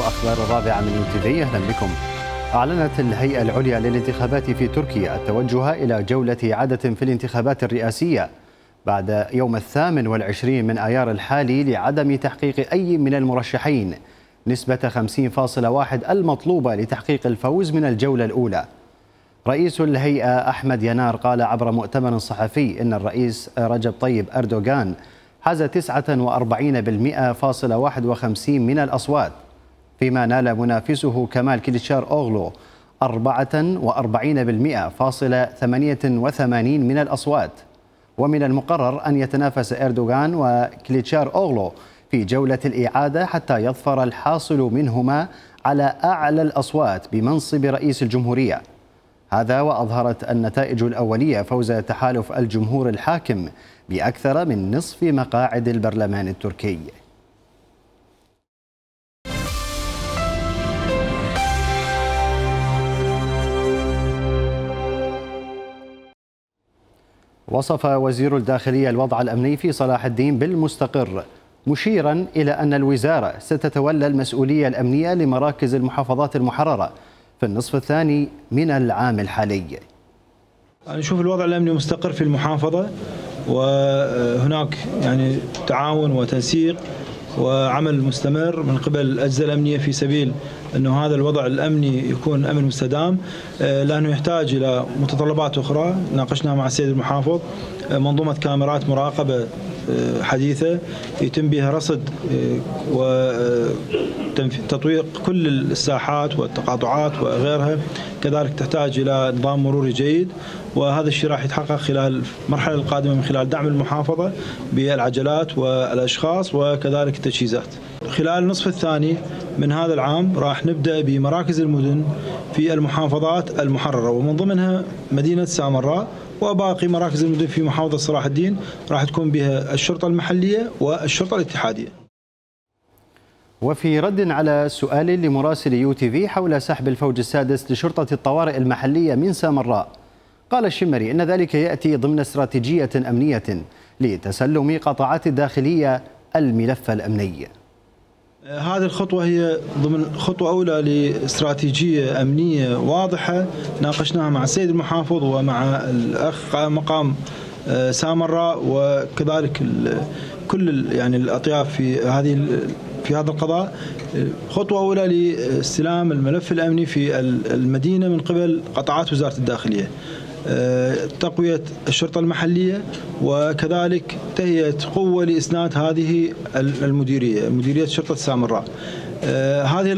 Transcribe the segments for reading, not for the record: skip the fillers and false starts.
واخبار الرابعه من يو تي. اهلا بكم. اعلنت الهيئه العليا للانتخابات في تركيا التوجه الى جوله اعاده في الانتخابات الرئاسيه بعد يوم 28 من ايار الحالي لعدم تحقيق اي من المرشحين نسبه 50.1 المطلوبه لتحقيق الفوز من الجوله الاولى. رئيس الهيئه أحمد ينار قال عبر مؤتمر صحفي ان الرئيس رجب طيب أردوغان حاز 49.51% من الأصوات، فيما نال منافسه كمال كليتشار أوغلو 44.88% من الأصوات. ومن المقرر أن يتنافس أردوغان وكليتشار أوغلو في جولة الإعادة حتى يظفر الحاصل منهما على أعلى الأصوات بمنصب رئيس الجمهورية. هذا وأظهرت النتائج الأولية فوز تحالف الجمهور الحاكم بأكثر من نصف مقاعد البرلمان التركي. وصف وزير الداخلية الوضع الأمني في صلاح الدين بالمستقر، مشيرا إلى أن الوزارة ستتولى المسؤولية الأمنية لمراكز المحافظات المحررة في النصف الثاني من العام الحالي. نشوف الوضع الأمني مستقر في المحافظة، وهناك يعني تعاون وتنسيق وعمل مستمر من قبل الأجهزة الأمنية في سبيل أنه هذا الوضع الأمني يكون أمن مستدام، لأنه يحتاج إلى متطلبات أخرى ناقشناها مع السيد المحافظ. منظومة كاميرات مراقبة حديثة يتم بها رصد وتطويق كل الساحات والتقاطعات وغيرها، كذلك تحتاج إلى نظام مروري جيد، وهذا الشيء راح يتحقق خلال المرحلة القادمة من خلال دعم المحافظة بالعجلات والأشخاص وكذلك التجهيزات. خلال النصف الثاني من هذا العام راح نبدأ بمراكز المدن في المحافظات المحررة، ومن ضمنها مدينة سامراء، وباقي مراكز المدن في محافظة صلاح الدين راح تكون بها الشرطة المحلية والشرطة الاتحادية. وفي رد على سؤال لمراسل يو تي في حول سحب الفوج السادس لشرطة الطوارئ المحلية من سامراء، قال الشمري إن ذلك يأتي ضمن استراتيجية أمنية لتسلم قطاعات الداخلية الملف الأمني. هذه الخطوة هي ضمن خطوة أولى لاستراتيجية أمنية واضحة ناقشناها مع السيد المحافظ ومع الأخ مقام سامراء وكذلك كل يعني الأطياف في هذا القضاء. خطوة أولى لاستلام الملف الأمني في المدينة من قبل قطاعات وزارة الداخلية، تقوية الشرطة المحلية وكذلك تهيئة قوة لإسناد هذه المديرية، مديرية شرطة سامراء. هذا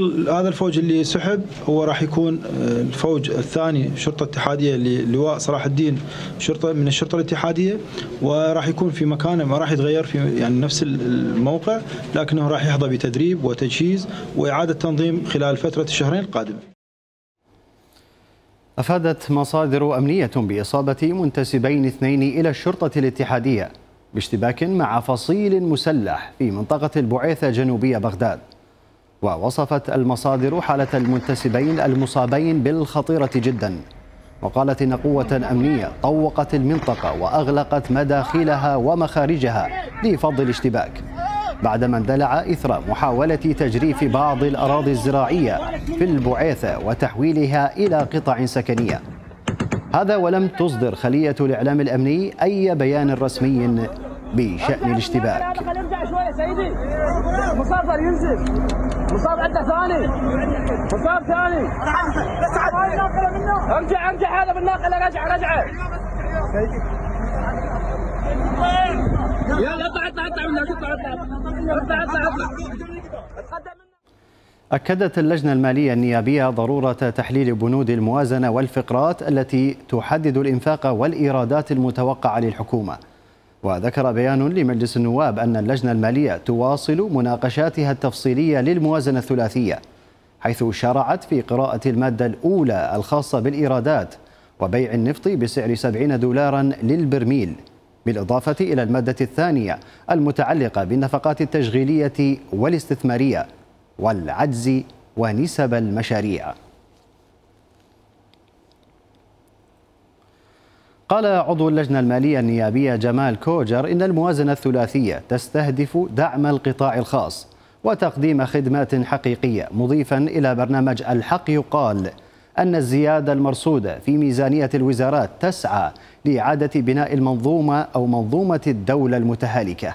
الفوج اللي سحب هو راح يكون الفوج الثاني شرطة اتحادية للواء صلاح الدين، شرطة من الشرطة الاتحادية، وراح يكون في مكانه، ما راح يتغير في يعني نفس الموقع، لكنه راح يحظى بتدريب وتجهيز وإعادة تنظيم خلال فترة الشهرين القادمة. أفادت مصادر أمنية بإصابة منتسبين 2 إلى الشرطة الاتحادية باشتباك مع فصيل مسلح في منطقة البعيثة جنوبية بغداد. ووصفت المصادر حالة المنتسبين المصابين بالخطيرة جدا، وقالت إن قوة أمنية طوقت المنطقة وأغلقت مداخلها ومخارجها لفض الاشتباك، بعدما اندلع إثر محاولة تجريف بعض الأراضي الزراعية في البعيثة وتحويلها إلى قطع سكنية. هذا ولم تصدر خلية الإعلام الأمني أي بيان رسمي بشأن الاشتباك. أكدت اللجنة المالية النيابية ضرورة تحليل بنود الموازنة والفقرات التي تحدد الإنفاق والإيرادات المتوقعة للحكومة. وذكر بيان لمجلس النواب أن اللجنة المالية تواصل مناقشاتها التفصيلية للموازنة الثلاثية، حيث شرعت في قراءة المادة الأولى الخاصة بالإيرادات وبيع النفط بسعر 70 دولارا للبرميل، بالإضافة إلى المادة الثانية المتعلقة بالنفقات التشغيلية والاستثمارية والعجز ونسب المشاريع. قال عضو اللجنة المالية النيابية جمال كوجر إن الموازنة الثلاثية تستهدف دعم القطاع الخاص وتقديم خدمات حقيقية، مضيفا إلى برنامج الحق يقال أن الزيادة المرصودة في ميزانية الوزارات تسعى لإعادة بناء المنظومة أو منظومة الدولة المتهالكة.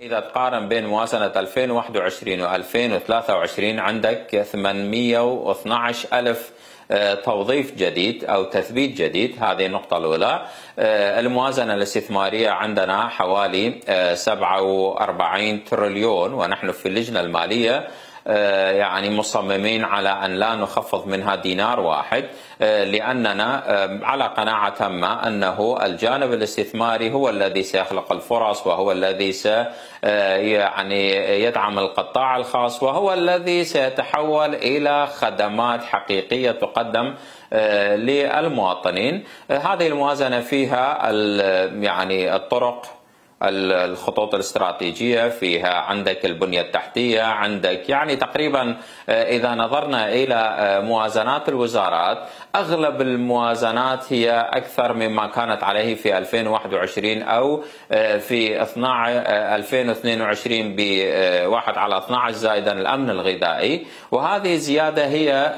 إذا تقارن بين موازنة 2021 و 2023 عندك 812 ألف توظيف جديد أو تثبيت جديد، هذه النقطة الأولى. الموازنة الاستثمارية عندنا حوالي 47 تريليون، ونحن في اللجنة المالية يعني مصممين على أن لا نخفض منها دينار واحد، لأننا على قناعة تامة أنه الجانب الاستثماري هو الذي سيخلق الفرص، وهو الذي يدعم القطاع الخاص، وهو الذي سيتحول إلى خدمات حقيقية تقدم للمواطنين. هذه الموازنة فيها الطرق، الخطوط الاستراتيجية، فيها عندك البنية التحتية، عندك تقريبا إذا نظرنا إلى موازنات الوزارات أغلب الموازنات هي أكثر مما كانت عليه في 2021 أو في 2022 ب1/12 زائدا الأمن الغذائي، وهذه الزيادة هي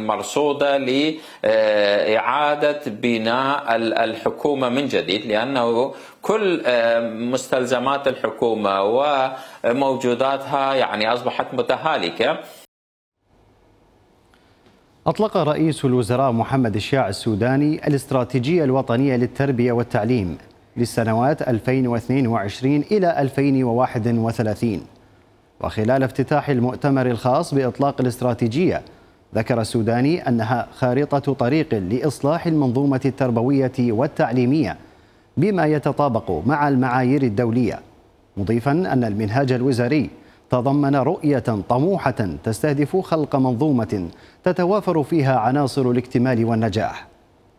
مرصودة لإعادة بناء الحكومة من جديد، لأنه كل مستلزمات الحكومة وموجوداتها أصبحت متهالكة. أطلق رئيس الوزراء محمد شياع السوداني الاستراتيجية الوطنية للتربية والتعليم للسنوات 2022 إلى 2031، وخلال افتتاح المؤتمر الخاص بإطلاق الاستراتيجية ذكر السوداني أنها خارطة طريق لإصلاح المنظومة التربوية والتعليمية بما يتطابق مع المعايير الدولية، مضيفا أن المنهاج الوزاري تضمن رؤية طموحة تستهدف خلق منظومة تتوافر فيها عناصر الاكتمال والنجاح.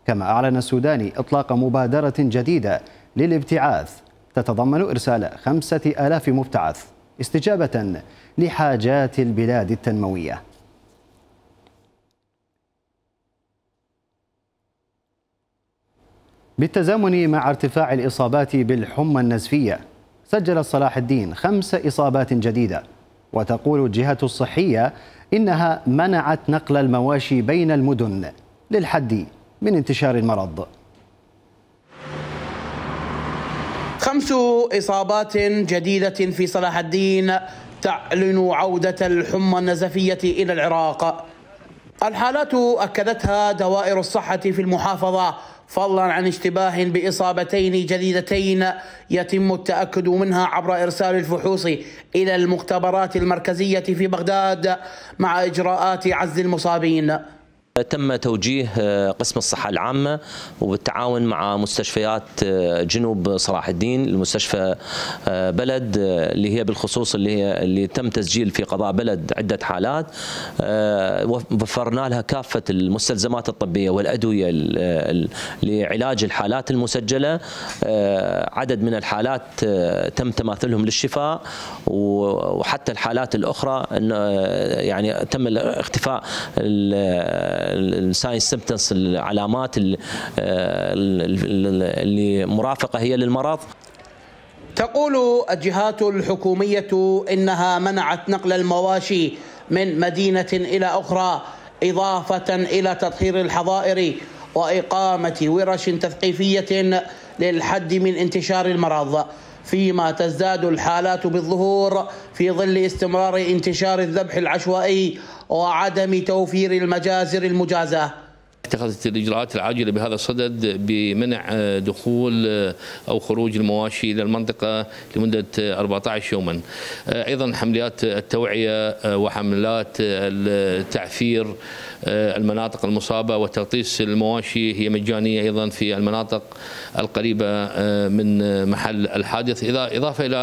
كما أعلن السوداني إطلاق مبادرة جديدة للابتعاث تتضمن إرسال 5000 مبتعث استجابة لحاجات البلاد التنموية. بالتزامن مع ارتفاع الإصابات بالحمى النزفية، سجل صلاح الدين 5 إصابات جديدة، وتقول الجهة الصحية إنها منعت نقل المواشي بين المدن للحد من انتشار المرض. 5 إصابات جديدة في صلاح الدين تعلن عودة الحمى النزفية إلى العراق. الحالات أكدتها دوائر الصحة في المحافظة، فضلا عن اشتباه بإصابتين جديدتين يتم التأكد منها عبر إرسال الفحوص إلى المختبرات المركزية في بغداد مع إجراءات عزل المصابين. تم توجيه قسم الصحة العامة وبالتعاون مع مستشفيات جنوب صلاح الدين، المستشفى بلد اللي هي بالخصوص اللي تم تسجيل في قضاء بلد عدة حالات، وفرنا لها كافة المستلزمات الطبية والأدوية لعلاج الحالات المسجلة. عدد من الحالات تم تماثلهم للشفاء، وحتى الحالات الأخرى تم اختفاء الساين سيمبتومز، العلامات اللي مرافقة هي للمرض. تقول الجهات الحكومية إنها منعت نقل المواشي من مدينة إلى أخرى، إضافة إلى تطهير الحظائر وإقامة ورش تثقيفية للحد من انتشار المرض، فيما تزداد الحالات بالظهور في ظل استمرار انتشار الذبح العشوائي وعدم توفير المجازر المجازة. اتخذت الإجراءات العاجلة بهذا الصدد بمنع دخول أو خروج المواشي إلى المنطقة لمدة 14 يوما. أيضا حملات التوعية وحملات تعفير المناطق المصابة، وتغطيس المواشي هي مجانية أيضا في المناطق القريبة من محل الحادث، إضافة إلى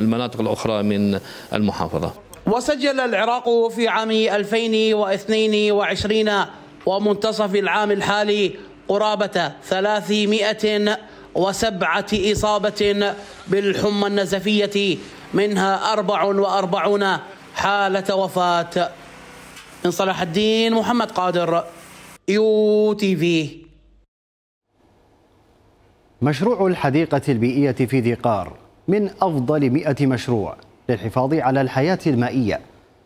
المناطق الأخرى من المحافظة. وسجل العراق في عام 2022 ومنتصف العام الحالي قرابة 307 إصابة بالحمى النزفية، منها 44 حالة وفاة. من صلاح الدين، محمد قادر، UTV. مشروع الحديقة البيئية في ذي قار من أفضل 100 مشروع للحفاظ على الحياة المائية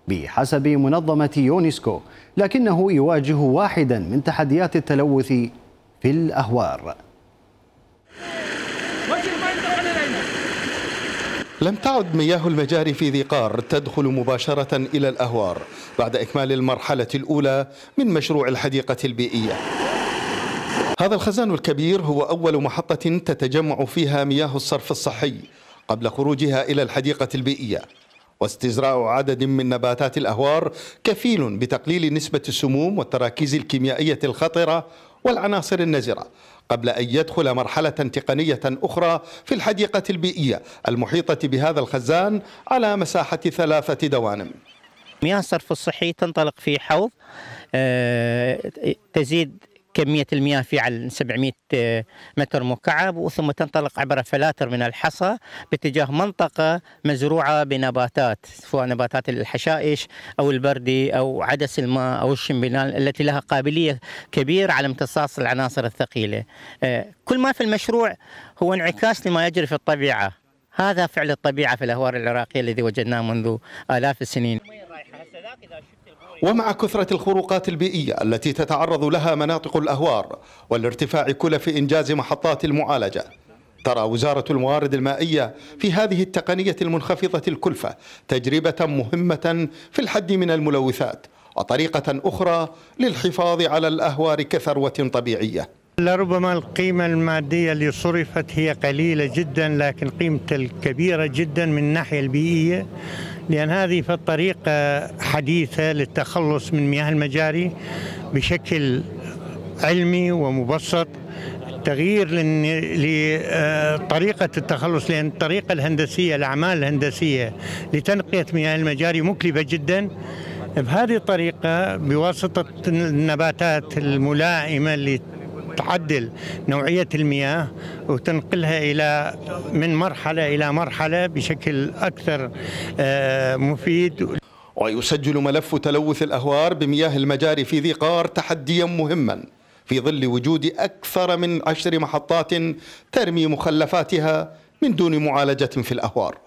بحسب منظمة يونسكو، لكنه يواجه واحدا من تحديات التلوث في الأهوار. لم تعد مياه المجاري في ذي قار تدخل مباشرة إلى الأهوار بعد إكمال المرحلة الأولى من مشروع الحديقة البيئية. هذا الخزان الكبير هو أول محطة تتجمع فيها مياه الصرف الصحي قبل خروجها إلى الحديقة البيئية، واستزراع عدد من نباتات الأهوار كفيل بتقليل نسبة السموم والتراكيز الكيميائية الخطرة والعناصر النزرة قبل أن يدخل مرحلة تقنية أخرى في الحديقة البيئية المحيطة بهذا الخزان على مساحة 3 دوانم. مياه الصرف الصحي تنطلق في حوض تزيد كمية المياه فيه على 700 متر مكعب، وثم تنطلق عبر فلاتر من الحصى باتجاه منطقة مزروعة بنباتات، سواء نباتات الحشائش أو البردي أو عدس الماء أو الشمبلان، التي لها قابلية كبيرة على امتصاص العناصر الثقيلة. كل ما في المشروع هو انعكاس لما يجري في الطبيعة. هذا فعل الطبيعة في الأهوار العراقية الذي وجدناه منذ آلاف السنين. ومع كثرة الخروقات البيئية التي تتعرض لها مناطق الأهوار والارتفاع كلف إنجاز محطات المعالجة، ترى وزارة الموارد المائية في هذه التقنية المنخفضة الكلفة تجربة مهمة في الحد من الملوثات وطريقة أخرى للحفاظ على الأهوار كثروة طبيعية. لربما القيمة المادية اللي صرفت هي قليلة جدا، لكن قيمتها الكبيرة جدا من الناحية البيئية، لأن هذه طريقة حديثة للتخلص من مياه المجاري بشكل علمي ومبسط. تغيير لطريقة التخلص، لأن الطريقة الهندسية، الأعمال الهندسية لتنقية مياه المجاري مكلفة جدا. بهذه الطريقة بواسطة النباتات الملائمة اللي تعدل نوعية المياه وتنقلها من مرحلة إلى مرحلة بشكل أكثر مفيد. ويسجل ملف تلوث الأهوار بمياه المجاري في ذي قار تحديا مهما في ظل وجود أكثر من 10 محطات ترمي مخلفاتها من دون معالجة في الأهوار.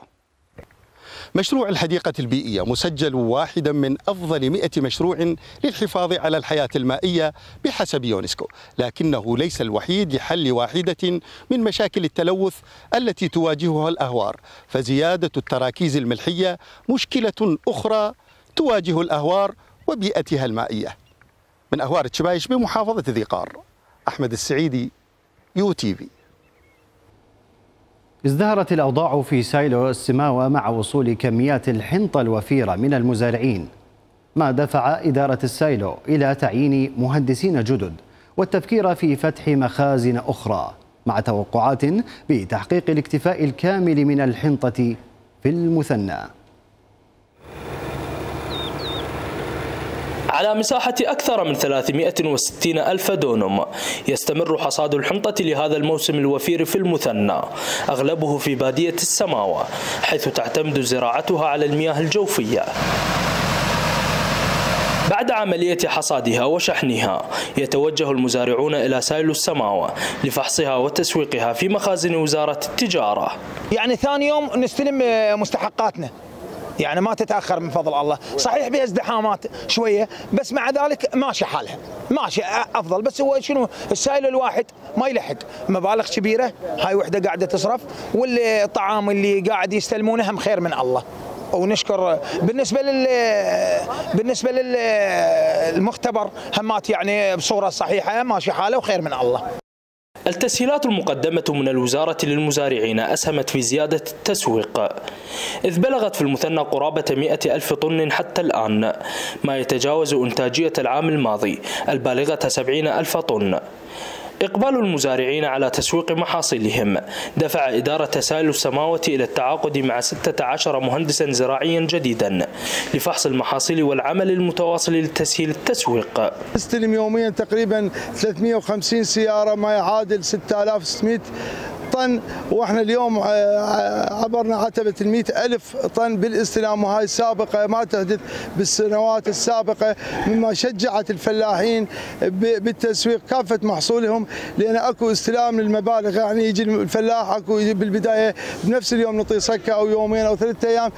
مشروع الحديقة البيئية مسجل واحدا من أفضل 100 مشروع للحفاظ على الحياة المائية بحسب يونسكو، لكنه ليس الوحيد لحل واحدة من مشاكل التلوث التي تواجهها الأهوار، فزيادة التراكيز الملحية مشكلة أخرى تواجه الأهوار وبيئتها المائية. من أهوار تشبايش بمحافظة ذي قار، أحمد السعيدي، يو TV. ازدهرت الأوضاع في سايلو السماوة مع وصول كميات الحنطة الوفيرة من المزارعين، ما دفع إدارة السايلو إلى تعيين مهندسين جدد والتفكير في فتح مخازن أخرى، مع توقعات بتحقيق الاكتفاء الكامل من الحنطة في المثنى. على مساحة أكثر من 360 ألف دونم يستمر حصاد الحنطة لهذا الموسم الوفير في المثنى، أغلبه في بادية السماوة حيث تعتمد زراعتها على المياه الجوفية. بعد عملية حصادها وشحنها يتوجه المزارعون إلى سايلو السماوة لفحصها وتسويقها في مخازن وزارة التجارة. يعني ثاني يوم نستلم مستحقاتنا، يعني ما تتأخر من فضل الله. صحيح بها ازدحامات شوية، بس مع ذلك ماشي حالها، ماشي أفضل. بس هو شنو، السايلو الواحد ما يلحق، مبالغ كبيرة، هاي وحدة قاعدة تصرف، والطعام اللي قاعد يستلمونه هم خير من الله. ونشكر بالنسبة للمختبر همات، يعني بصورة صحيحة ماشي حاله وخير من الله. التسهيلات المقدمة من الوزارة للمزارعين أسهمت في زيادة التسويق، إذ بلغت في المثنى قرابة 100 ألف طن حتى الآن، ما يتجاوز إنتاجية العام الماضي البالغة 70 ألف طن. إقبال المزارعين على تسويق محاصيلهم دفع إدارة سايلو السماوة إلى التعاقد مع 16 مهندسا زراعيا جديدا لفحص المحاصيل والعمل المتواصل لتسهيل التسويق. نستلم يوميا تقريبا 350 سيارة، ما يعادل 6600 طن، واحنا اليوم عبرنا عتبه ال100 ألف طن بالاستلام، وهاي سابقه ما تحدث بالسنوات السابقه، مما شجعت الفلاحين بالتسويق كافه محصولهم، لان اكو استلام للمبالغ. يعني يجي الفلاح اكو بالبدايه بنفس اليوم نعطيه سكه او يومين او 3 أيام.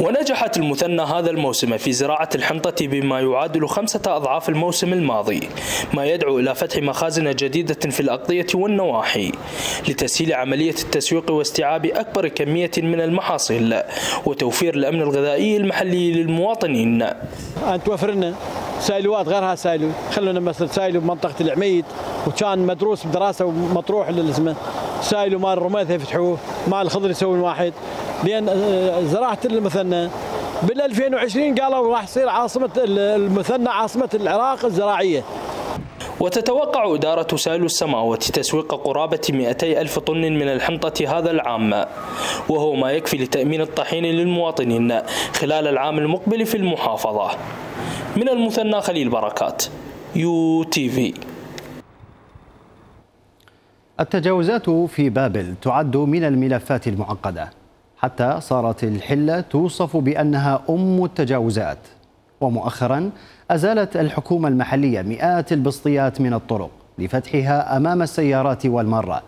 ونجحت المثنى هذا الموسم في زراعة الحنطة بما يعادل 5 أضعاف الموسم الماضي، ما يدعو إلى فتح مخازن جديدة في الأقضية والنواحي لتسهيل عملية التسويق واستيعاب أكبر كمية من المحاصيل وتوفير الأمن الغذائي المحلي للمواطنين. أن توفر لنا سايلوات غيرها سايلو، خلونا مثل سايلو بمنطقة العميد وكان مدروس بدراسة ومطروح للزمن، سايلو مال الرماثة يفتحوه، مال الخضر يسوون واحد، لأن زراعة المثنى بال 2020 قالوا راح يصير عاصمة المثنى، عاصمة العراق الزراعية. وتتوقع إدارة سايلو السماوة تسويق قرابة 200 ألف طن من الحنطة هذا العام، وهو ما يكفي لتأمين الطحين للمواطنين خلال العام المقبل في المحافظة. من المثنى خليل بركات، UTV. التجاوزات في بابل تعد من الملفات المعقدة، حتى صارت الحلة توصف بأنها أم التجاوزات. ومؤخرا أزالت الحكومة المحلية مئات البسطيات من الطرق لفتحها أمام السيارات والمرة،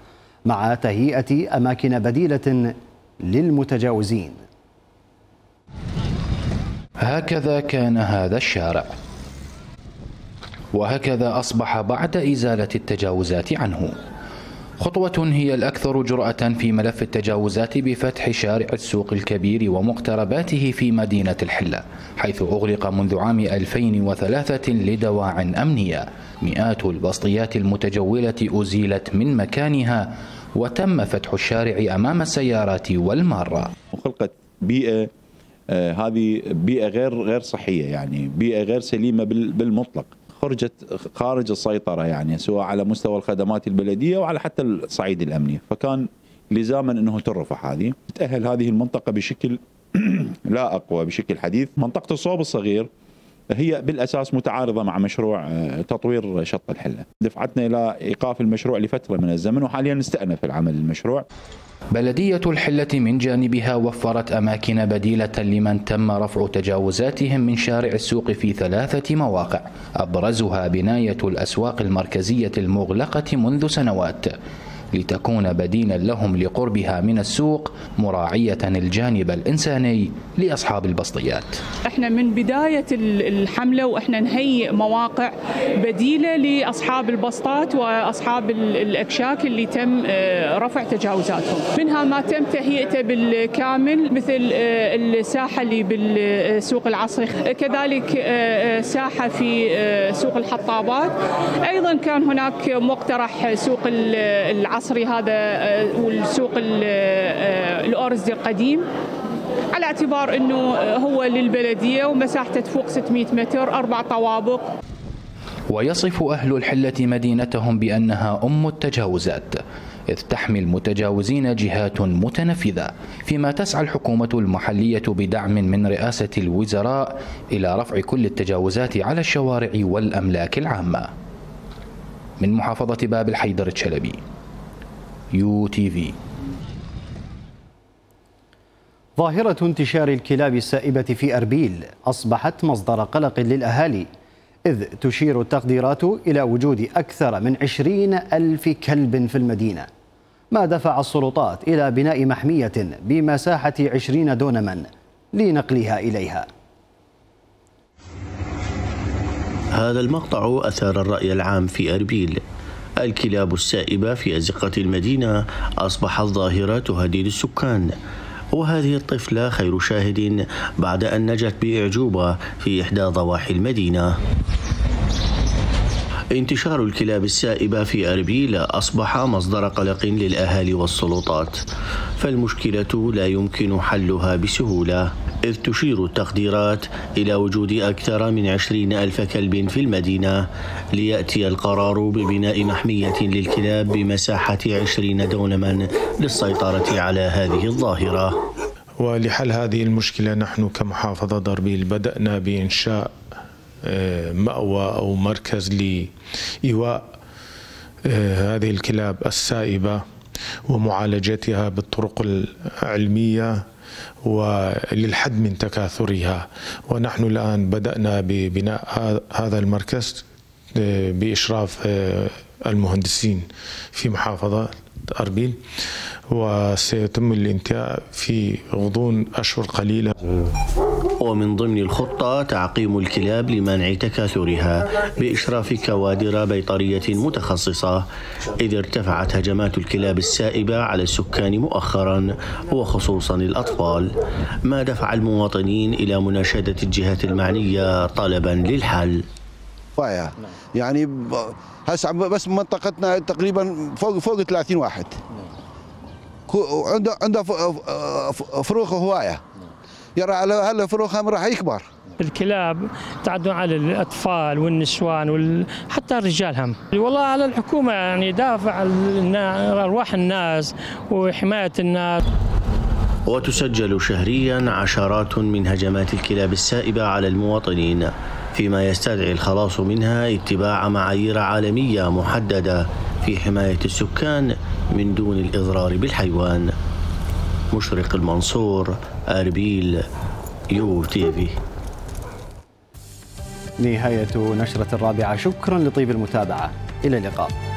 مع تهيئة أماكن بديلة للمتجاوزين. هكذا كان هذا الشارع، وهكذا أصبح بعد إزالة التجاوزات عنه. خطوة هي الأكثر جرأة في ملف التجاوزات بفتح شارع السوق الكبير ومقترباته في مدينة الحلة، حيث أغلق منذ عام 2003 لدواع أمنية. مئات البسطيات المتجولة أزيلت من مكانها وتم فتح الشارع أمام السيارات والمارة، وخلقت بيئة هذه بيئة غير صحية، يعني بيئة غير سليمة بالمطلق، خرجت خارج السيطرة، يعني سواء على مستوى الخدمات البلدية وعلى حتى الصعيد الأمني. فكان لزاما أنه ترفع هذه، تأهل هذه المنطقة بشكل لا أقوى بشكل حديث. منطقة الصوب الصغير هي بالأساس متعارضة مع مشروع تطوير شط الحلة، دفعتنا إلى إيقاف المشروع لفترة من الزمن، وحاليا استأنف العمل المشروع. بلدية الحلة من جانبها وفرت أماكن بديلة لمن تم رفع تجاوزاتهم من شارع السوق في 3 مواقع، أبرزها بناية الأسواق المركزية المغلقة منذ سنوات لتكون بديلا لهم لقربها من السوق، مراعية الجانب الإنساني لأصحاب البسطيات. احنا من بداية الحملة واحنا نهيئ مواقع بديلة لأصحاب البسطات وأصحاب الأكشاك اللي تم رفع تجاوزاتهم، منها ما تم تهيئته بالكامل مثل الساحة اللي بالسوق العصري، كذلك ساحة في سوق الحطابات، أيضا كان هناك مقترح سوق العصري هذا والسوق الأرز القديم، على اعتبار أنه هو للبلدية ومساحته تفوق 600 متر، 4 طوابق. ويصف أهل الحلة مدينتهم بأنها أم التجاوزات، إذ تحمي المتجاوزين جهات متنفذة، فيما تسعى الحكومة المحلية بدعم من رئاسة الوزراء إلى رفع كل التجاوزات على الشوارع والأملاك العامة. من محافظة باب الحيدر الشلبي، UTV. ظاهرة انتشار الكلاب السائبة في أربيل أصبحت مصدر قلق للأهالي، إذ تشير التقديرات إلى وجود أكثر من 20 ألف كلب في المدينة، ما دفع السلطات إلى بناء محمية بمساحة 20 دونما لنقلها إليها. هذا المقطع أثار الرأي العام في أربيل. الكلاب السائبة في أزقة المدينة أصبحت ظاهرة تهدد السكان، وهذه الطفلة خير شاهد بعد أن نجت بإعجوبة في إحدى ضواحي المدينة. انتشار الكلاب السائبة في أربيل أصبح مصدر قلق للأهالي والسلطات، فالمشكلة لا يمكن حلها بسهولة، إذ تشير التقديرات إلى وجود أكثر من 20 ألف كلب في المدينة، ليأتي القرار ببناء محمية للكلاب بمساحة 20 دونما للسيطرة على هذه الظاهرة. ولحل هذه المشكلة نحن كمحافظة أربيل بدأنا بإنشاء مأوى أو مركز لإيواء هذه الكلاب السائبة ومعالجتها بالطرق العلمية وللحد من تكاثرها. ونحن الآن بدأنا ببناء هذا المركز بإشراف المهندسين في محافظة أربيل، وسيتم الانتهاء في غضون أشهر قليلة. ومن ضمن الخطة تعقيم الكلاب لمنع تكاثرها بإشراف كوادر بيطرية متخصصة، إذ ارتفعت هجمات الكلاب السائبة على السكان مؤخرا وخصوصا الأطفال، ما دفع المواطنين إلى مناشدة الجهات المعنية طلبا للحل. يعني هسه بس منطقتنا تقريبا فوق 30 واحد عنده فروخ هوايه، يرى على هلا فروخهم راح يكبر. الكلاب تعدوا على الاطفال والنسوان حتى الرجال هم. والله على الحكومه يعني دافع ارواح الناس وحمايه الناس. وتسجل شهريا عشرات من هجمات الكلاب السائبة على المواطنين، فيما يستدعي الخلاص منها اتباع معايير عالمية محددة في حماية السكان من دون الإضرار بالحيوان. مشرق المنصور، أربيل، يو تي في. نهاية نشرة الرابعة، شكرا لطيب المتابعة، إلى اللقاء.